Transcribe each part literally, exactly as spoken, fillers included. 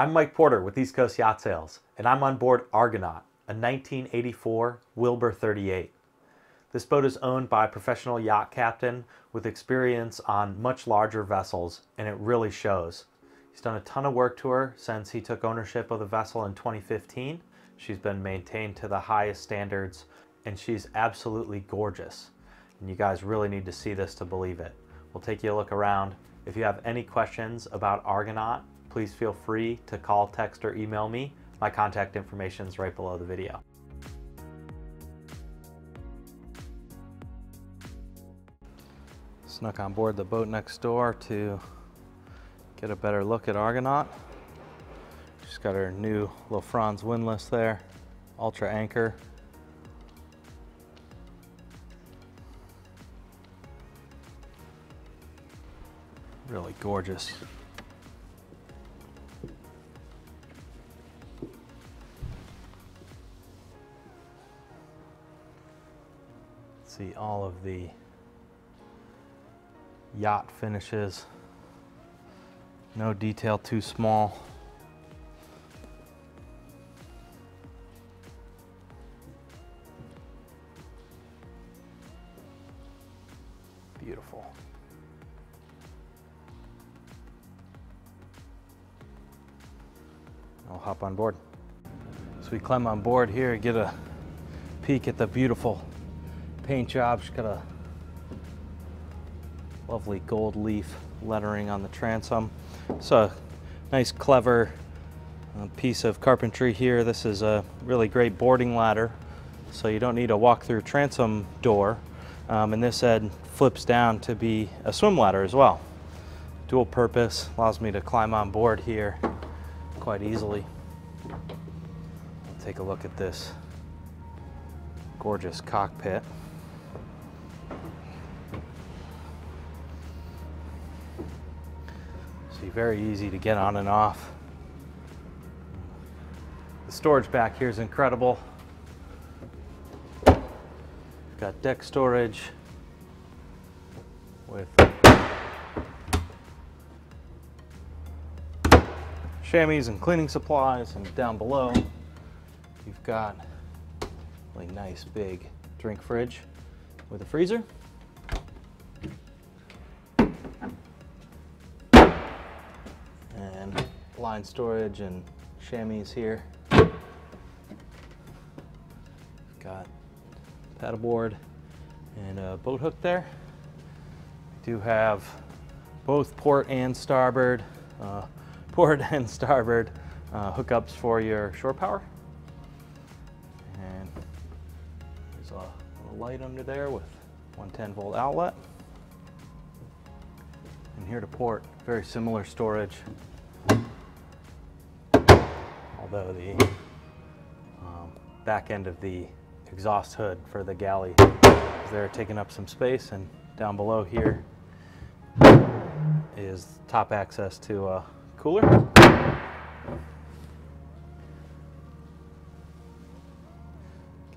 I'm Mike Porter with East Coast Yacht Sales, and I'm on board Argonaut, a nineteen eighty-four Wilbur thirty-eight. This boat is owned by a professional yacht captain with experience on much larger vessels, and it really shows. He's done a ton of work to her since he took ownership of the vessel in twenty fifteen. She's been maintained to the highest standards, and she's absolutely gorgeous. And you guys really need to see this to believe it. We'll take you a look around. If you have any questions about Argonaut, please feel free to call, text, or email me. My contact information is right below the video. Snuck on board the boat next door to get a better look at Argonaut. She's got her new Lofrans windlass there, Ultra Anchor. Really gorgeous. See all of the yacht finishes. No detail too small. Beautiful. I'll hop on board. So we climb on board here and get a peek at the beautiful paint job. She's got a lovely gold leaf lettering on the transom. It's a nice, clever piece of carpentry here. This is a really great boarding ladder, so you don't need a walk-through transom door. Um, and this head flips down to be a swim ladder as well. Dual purpose, allows me to climb on board here quite easily. We'll take a look at this gorgeous cockpit. Very easy to get on and off. The storage back here is incredible. Got deck storage with chamois and cleaning supplies, and down below you've got a really nice big drink fridge with a freezer. Line storage and chamois here. Got paddleboard and a boat hook there. We do have both port and starboard, uh, port and starboard uh, hookups for your shore power. And there's a little light under there with one ten volt outlet. And here to port, very similar storage. Although the um, back end of the exhaust hood for the galley is there, taking up some space, and down below here is top access to a cooler.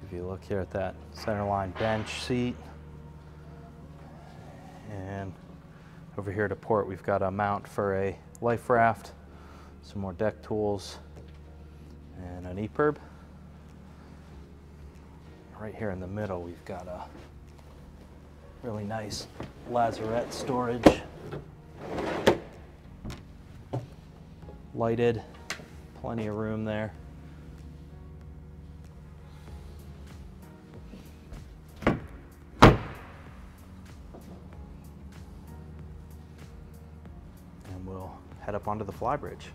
Give you a look here at that centerline bench seat. And over here to port, we've got a mount for a life raft, some more deck tools, and an E P I R B. Right here in the middle, we've got a really nice lazarette storage. Lighted, plenty of room there. And we'll head up onto the flybridge.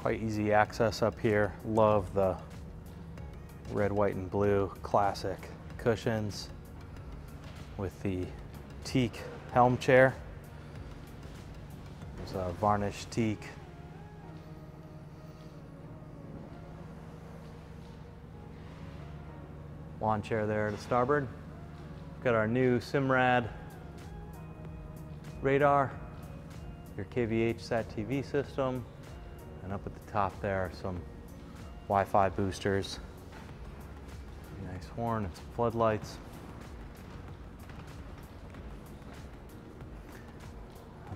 Quite easy access up here. Love the red, white, and blue classic cushions with the teak helm chair. There's a varnished teak. Lawn chair there to starboard. We've got our new Simrad radar, your K V H sat T V system. And up at the top there are some Wi-Fi boosters, nice horn and some floodlights.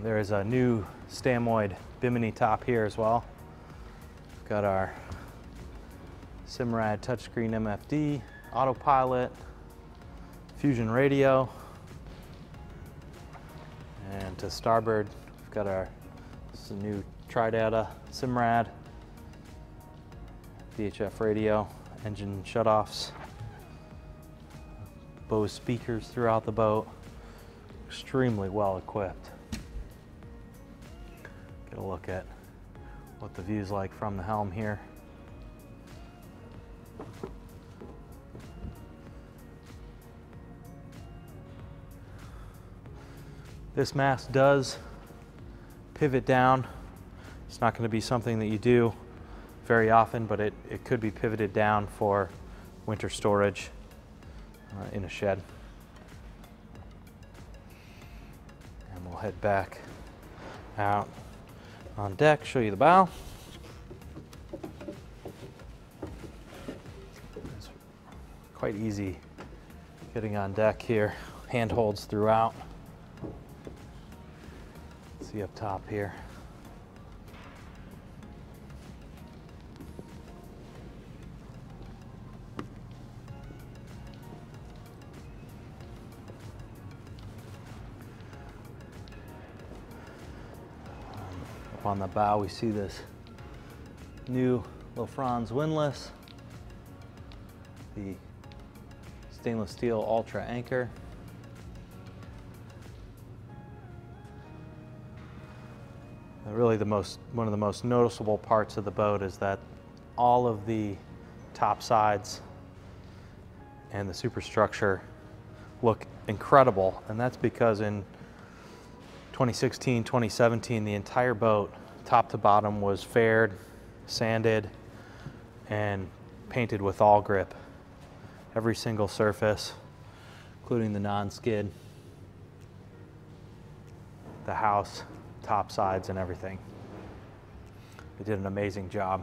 There is a new Stamoid Bimini top here as well. We've got our Simrad touchscreen M F D, autopilot, Fusion radio, and to starboard we've got our this is a new Tri-Data Simrad, V H F radio, engine shutoffs, Bose speakers throughout the boat, extremely well equipped. Get a look at what the view's like from the helm here. This mast does pivot down. It's not going to be something that you do very often, but it, it could be pivoted down for winter storage uh, in a shed. And we'll head back out on deck, show you the bow. It's quite easy getting on deck here, handholds throughout. See up top here. Um, up on the bow, we see this new Lofrans windlass, the stainless steel Ultra anchor. Really the most, one of the most noticeable parts of the boat is that all of the top sides and the superstructure look incredible, and that's because in twenty sixteen, twenty seventeen, the entire boat, top to bottom, was faired, sanded, and painted with all grip. Every single surface, including the non-skid, the house, top sides and everything. They did an amazing job.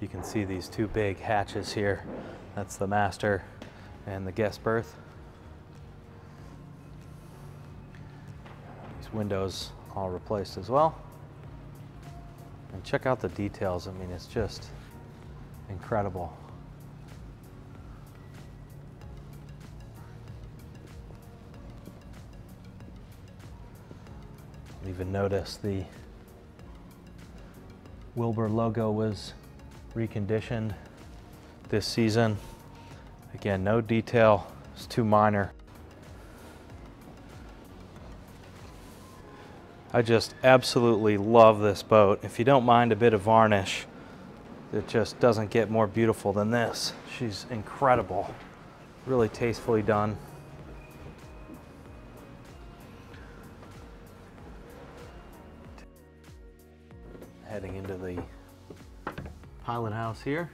You can see these two big hatches here. That's the master and the guest berth. These windows all replaced as well. And check out the details. I mean, it's just incredible. Even notice the Wilbur logo was reconditioned this season. Again, no detail, it's too minor. I just absolutely love this boat. If you don't mind a bit of varnish, it just doesn't get more beautiful than this. She's incredible, really tastefully done. Heading into the pilot house here.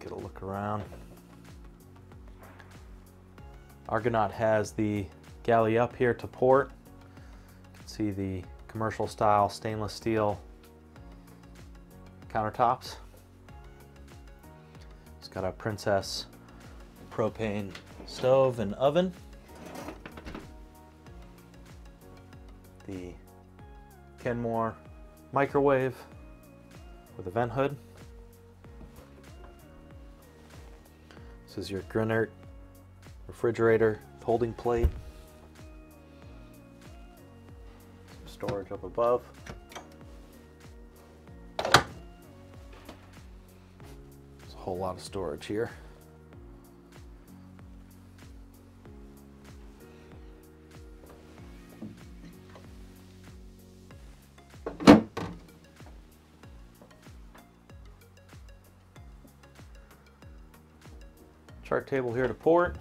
Get a look around. Argonaut has the galley up here to port. You can see the commercial style stainless steel countertops. It's got a Princess propane stove and oven. The Kenmore microwave with a vent hood. This is your Grunert refrigerator holding plate. Some storage up above. There's a whole lot of storage here. Chart table here to port.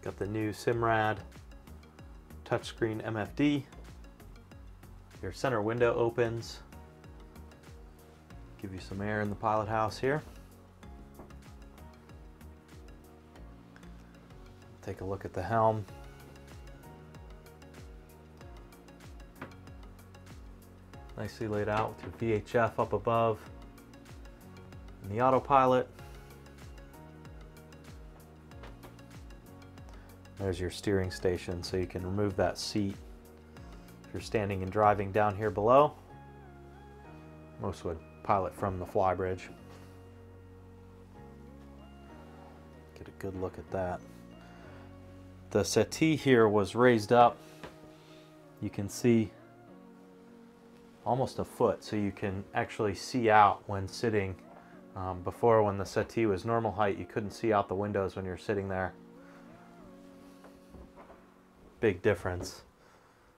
Got the new Simrad touchscreen M F D. Your center window opens. Give you some air in the pilot house here. Take a look at the helm. nicely laid out with your V H F up above and the autopilot. There's your steering station, so you can remove that seat if you're standing and driving down here below. Most would pilot from the flybridge. Get a good look at that. The settee here was raised up. You can see almost a foot, so you can actually see out when sitting. Um, before, when the settee was normal height, you couldn't see out the windows when you're sitting there. Big difference.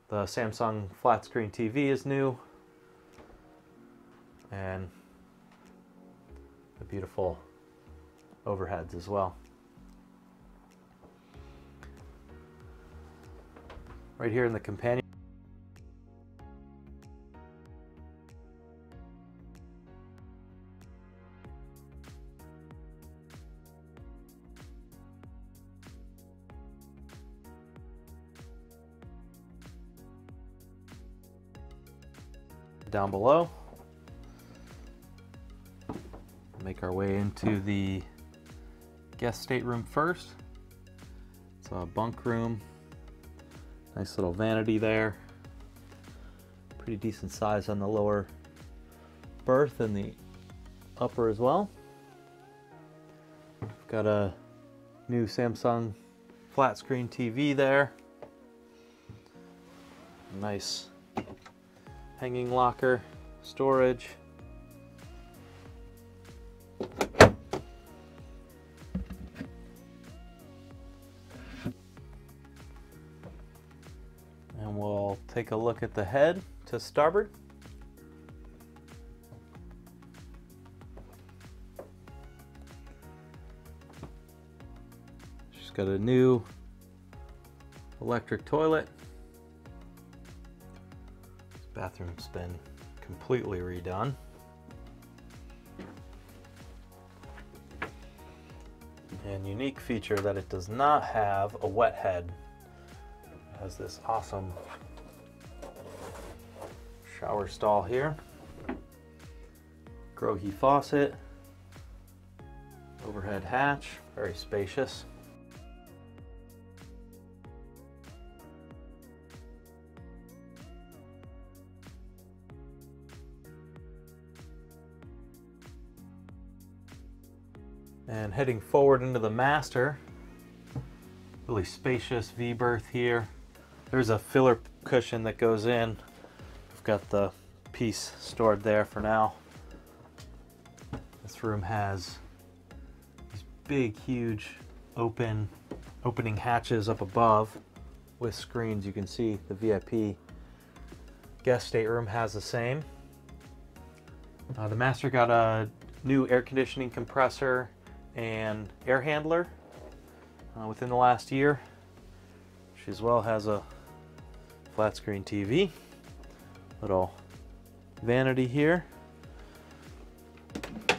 The Samsung flat screen T V is new, and the beautiful overheads as well. Right here in the companion, down below, make our way into the guest stateroom first. It's a bunk room. Nice little vanity there. Pretty decent size on the lower berth and the upper as well. We've got a new Samsung flat screen T V there. Nice hanging locker, storage. And we'll take a look at the head to starboard. She's got a new electric toilet. Bathroom's been completely redone. And unique feature that it does not have a wet head. It has this awesome shower stall here. Grohe faucet, overhead hatch, very spacious. And heading forward into the master, really spacious V-berth here. There's a filler cushion that goes in. We've got the piece stored there for now. This room has these big, huge open, opening hatches up above with screens. You can see the V I P guest stateroom has the same. Uh, the master got a new air conditioning compressor and air handler uh, within the last year. She as well has a flat screen T V, little vanity here. There's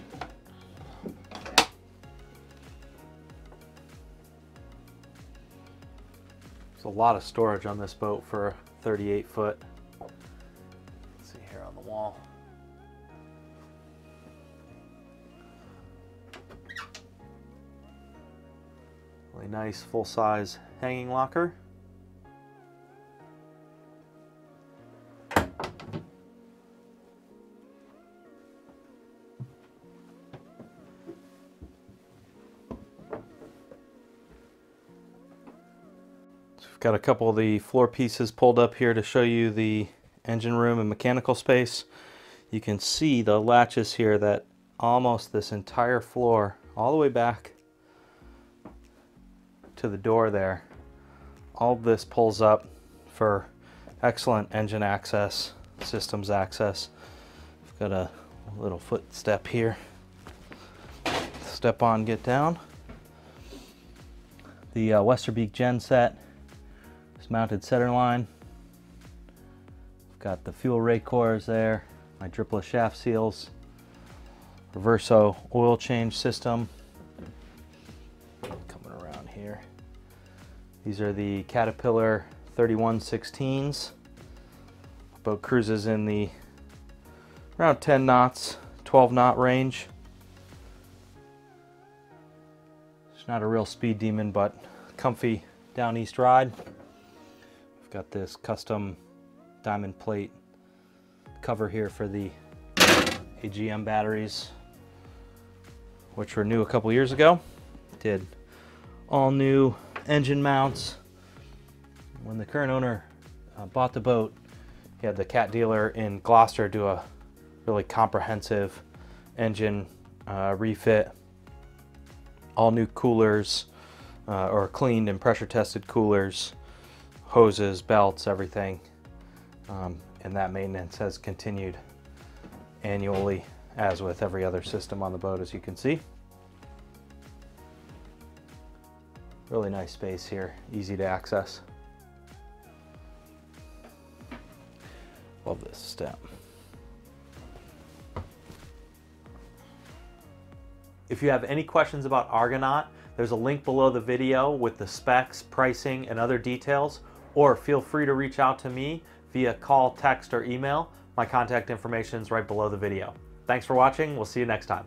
a lot of storage on this boat for thirty-eight foot. Let's see here on the wall. Nice full-size hanging locker. So we've got a couple of the floor pieces pulled up here to show you the engine room and mechanical space. You can see the latches here that almost this entire floor, all the way back to the door there. All this pulls up for excellent engine access, systems access. We've got a little footstep here. Step on, get down. The uh, Westerbeke gen set is mounted center line. We've got the fuel rake cores there, my dripless shaft seals, Reverso oil change system. Here. These are the Caterpillar thirty-one sixteens. Boat cruises in the around ten knots, twelve knot range. It's not a real speed demon, but comfy down east ride. We've got this custom diamond plate cover here for the A G M batteries, which were new a couple years ago. Did all new engine mounts. When the current owner uh, bought the boat, he had the Cat dealer in Gloucester do a really comprehensive engine uh, refit. All new coolers, uh, or cleaned and pressure tested coolers, hoses, belts, everything. Um, and that maintenance has continued annually, as with every other system on the boat, as you can see. Really nice space here, easy to access. Love this step. If you have any questions about Argonaut, there's a link below the video with the specs, pricing, and other details, or feel free to reach out to me via call, text, or email. My contact information is right below the video. Thanks for watching. We'll see you next time.